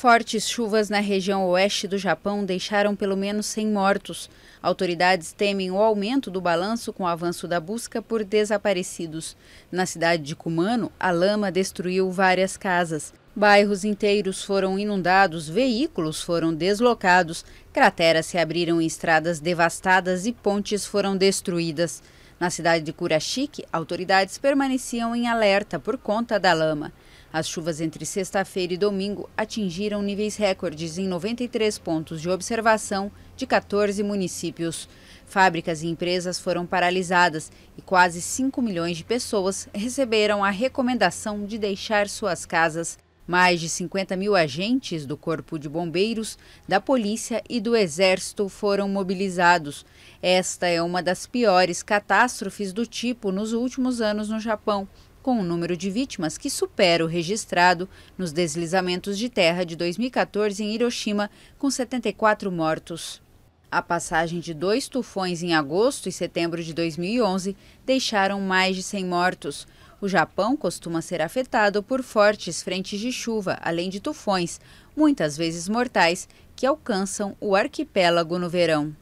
Fortes chuvas na região oeste do Japão deixaram pelo menos 100 mortos. Autoridades temem o aumento do balanço com o avanço da busca por desaparecidos. Na cidade de Kumano, a lama destruiu várias casas. Bairros inteiros foram inundados, veículos foram deslocados, crateras se abriram em estradas devastadas e pontes foram destruídas. Na cidade de Kurashiki, autoridades permaneciam em alerta por conta da lama. As chuvas entre sexta-feira e domingo atingiram níveis recordes em 93 pontos de observação de 14 municípios. Fábricas e empresas foram paralisadas e quase 5 milhões de pessoas receberam a recomendação de deixar suas casas. Mais de 50 mil agentes do Corpo de Bombeiros, da Polícia e do Exército foram mobilizados. Esta é uma das piores catástrofes do tipo nos últimos anos no Japão, com um número de vítimas que supera o registrado nos deslizamentos de terra de 2014 em Hiroshima, com 74 mortos. A passagem de 2 tufões em agosto e setembro de 2011 deixaram mais de 100 mortos. O Japão costuma ser afetado por fortes frentes de chuva, além de tufões, muitas vezes mortais, que alcançam o arquipélago no verão.